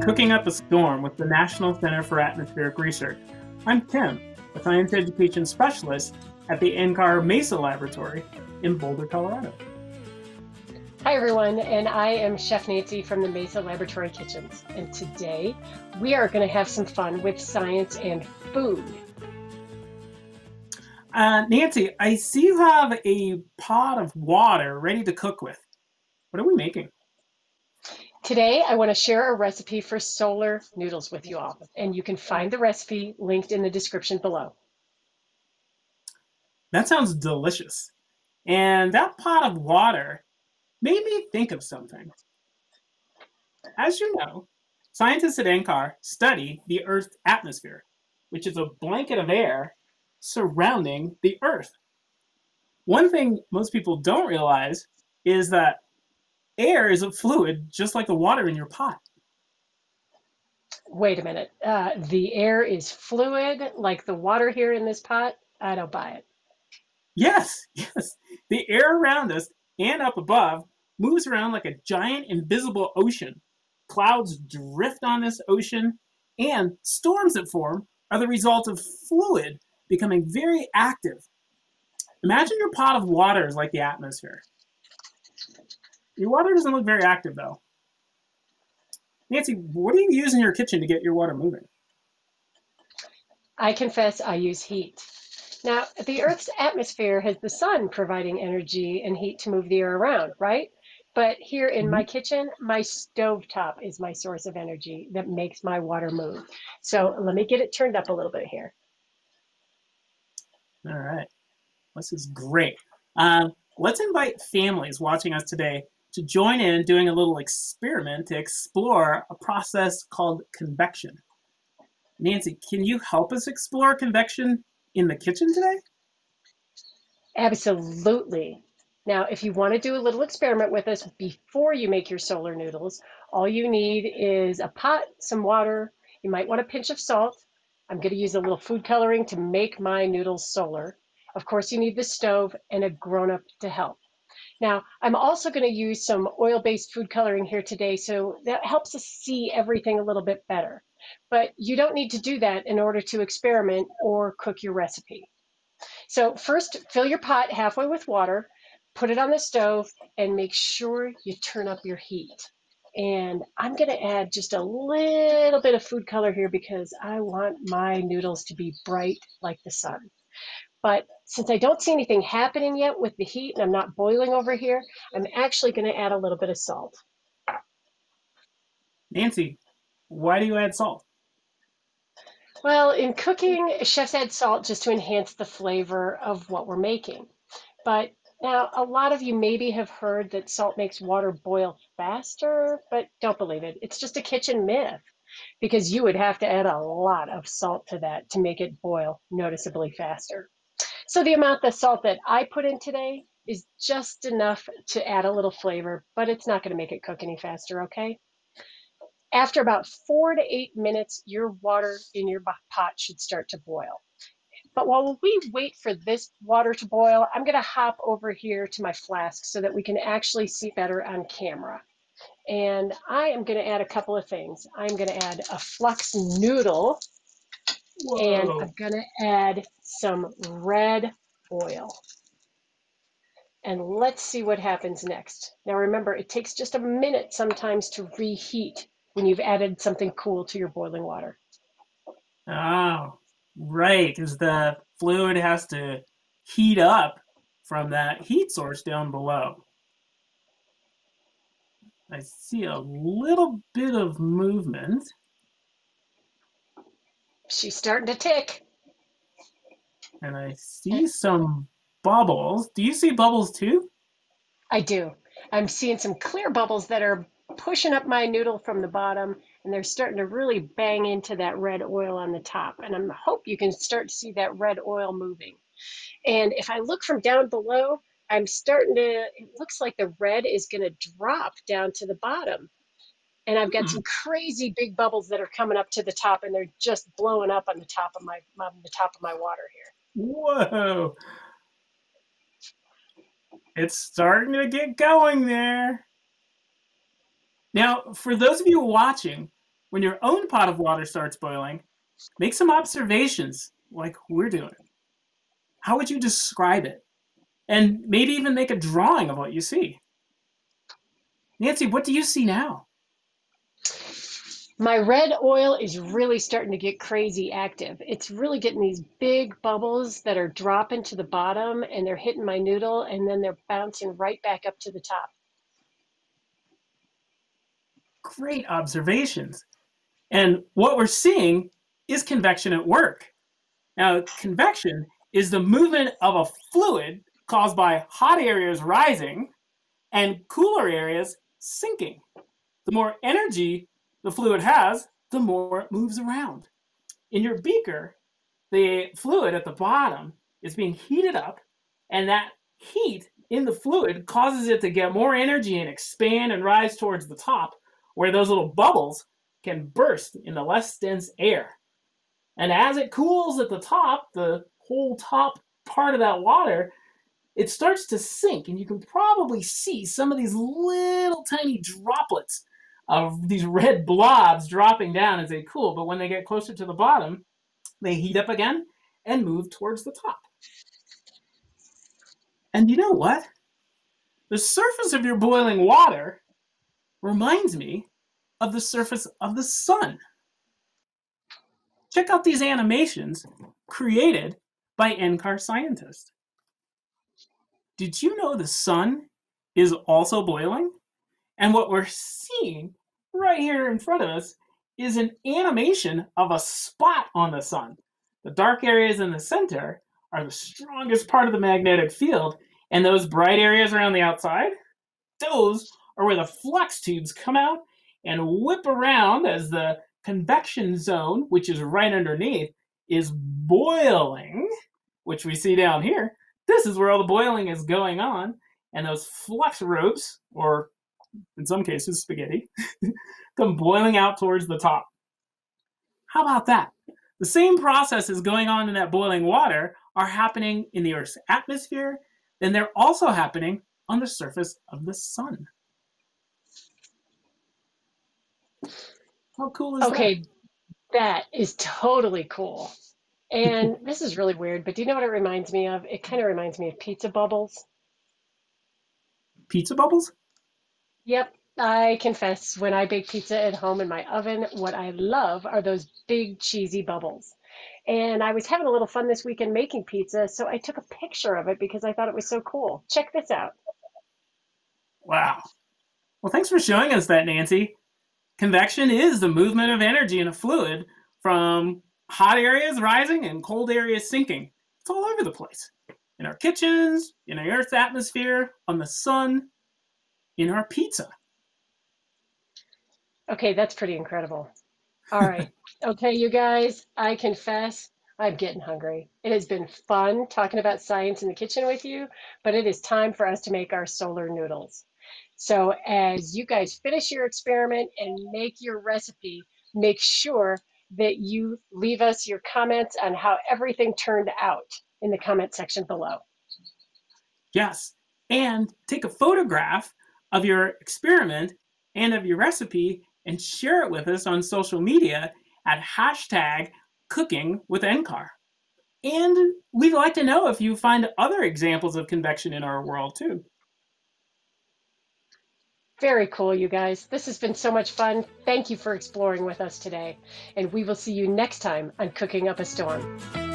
Cooking Up a Storm with the National Center for Atmospheric Research. I'm Tim, a science education specialist at the NCAR MESA Laboratory in Boulder, Colorado. Hi everyone, and I am Chef Nancy from the MESA Laboratory Kitchens, and today we are going to have some fun with science and food. Nancy, I see you have a pot of water ready to cook with. What are we making? Today, I want to share a recipe for solar noodles with you all, and you can find the recipe linked in the description below. That sounds delicious. And that pot of water made me think of something. As you know, scientists at NCAR study the Earth's atmosphere, which is a blanket of air surrounding the Earth. One thing most people don't realize is that air is a fluid, just like the water in your pot. Wait a minute. The air is fluid, like the water here in this pot? I don't buy it. Yes. The air around us and up above moves around like a giant invisible ocean. Clouds drift on this ocean, and storms that form are the result of fluid becoming very active. Imagine your pot of water is like the atmosphere. Your water doesn't look very active, though. Nancy, what do you use in your kitchen to get your water moving? I confess I use heat. Now, the Earth's atmosphere has the sun providing energy and heat to move the air around, right? But here in my kitchen, my stovetop is my source of energy that makes my water move. So let me get it turned up a little bit here. All right. This is great. Let's invite families watching us today to join in doing a little experiment to explore a process called convection. Nancy, can you help us explore convection in the kitchen today? Absolutely. Now, if you want to do a little experiment with us before you make your solar noodles, all you need is a pot, some water. You might want a pinch of salt. I'm going to use a little food coloring to make my noodles solar. Of course, you need the stove and a grown-up to help. Now, I'm also going to use some oil-based food coloring here today, so that helps us see everything a little bit better. But you don't need to do that in order to experiment or cook your recipe. So first, fill your pot halfway with water, put it on the stove, and make sure you turn up your heat. And I'm going to add just a little bit of food color here because I want my noodles to be bright like the sun. But since I don't see anything happening yet with the heat and I'm not boiling over here, I'm actually going to add a little bit of salt. Nancy, why do you add salt? Well, in cooking, chefs add salt just to enhance the flavor of what we're making. But now, a lot of you maybe have heard that salt makes water boil faster, but don't believe it. It's just a kitchen myth, because you would have to add a lot of salt to that to make it boil noticeably faster. So the amount of salt that I put in today is just enough to add a little flavor, but it's not going to make it cook any faster, okay? After about 4 to 8 minutes, your water in your pot should start to boil. But while we wait for this water to boil, I'm going to hop over here to my flask so that we can actually see better on camera. And I am going to add a couple of things. I'm going to add a flux noodle. Whoa. And I'm going to add some red oil. And let's see what happens next. Now remember, it takes just a minute sometimes to reheat when you've added something cool to your boiling water. Oh, right, because the fluid has to heat up from that heat source down below. I see a little bit of movement. She's starting to tick. And I see some bubbles. Do you see bubbles too? I do. I'm seeing some clear bubbles that are pushing up my noodle from the bottom, and they're starting to really bang into that red oil on the top. And I hope you can start to see that red oil moving. And if I look from down below, I'm starting to, it looks like the red is going to drop down to the bottom. And I've got some crazy big bubbles that are coming up to the top, and they're just blowing up on the top of my water here. Whoa. It's starting to get going there. Now, for those of you watching, when your own pot of water starts boiling, make some observations like we're doing. How would you describe it? And maybe even make a drawing of what you see. Nancy, what do you see now? My red oil is really starting to get crazy active. It's really getting these big bubbles that are dropping to the bottom, and they're hitting my noodle, and then they're bouncing right back up to the top. Great observations. And what we're seeing is convection at work. Now, convection is the movement of a fluid caused by hot areas rising and cooler areas sinking. The more energy the fluid has, the more it moves around. In your beaker, the fluid at the bottom is being heated up, and that heat in the fluid causes it to get more energy and expand and rise towards the top, where those little bubbles can burst into less dense air. And as it cools at the top, the whole top part of that water, it starts to sink, and you can probably see some of these little tiny droplets of these red blobs dropping down as they cool, but when they get closer to the bottom, they heat up again and move towards the top. And you know what? The surface of your boiling water reminds me of the surface of the sun. Check out these animations created by NCAR scientists. Did you know the sun is also boiling? And what we're seeing right here in front of us is an animation of a spot on the sun. The dark areas in the center are the strongest part of the magnetic field, and those bright areas around the outside, those are where the flux tubes come out and whip around as the convection zone, which is right underneath, is boiling, which we see down here. This is where all the boiling is going on, and those flux ropes, or in some cases spaghetti, come boiling out towards the top. How about that? The same processes going on in that boiling water are happening in the Earth's atmosphere, and they're also happening on the surface of the sun. How cool is that? Okay, that is totally cool. And this is really weird, but do you know what it reminds me of? It kind of reminds me of pizza bubbles. Pizza bubbles? Yep, I confess, when I bake pizza at home in my oven, what I love are those big cheesy bubbles. And I was having a little fun this weekend making pizza, so I took a picture of it because I thought it was so cool. Check this out. Wow. Well, thanks for showing us that, Nancy. Convection is the movement of energy in a fluid from hot areas rising and cold areas sinking. It's all over the place. In our kitchens, in the Earth's atmosphere, on the sun, in our pizza. Okay, that's pretty incredible. All right. Okay, you guys, I confess I'm getting hungry. It has been fun talking about science in the kitchen with you, but it is time for us to make our solar noodles. So as you guys finish your experiment and make your recipe, make sure that you leave us your comments on how everything turned out in the comment section below. Yes, and take a photograph of your experiment and of your recipe and share it with us on social media at #CookingWithNCAR. And we'd like to know if you find other examples of convection in our world too. Very cool, you guys. This has been so much fun. Thank you for exploring with us today. And we will see you next time on Cooking Up a Storm.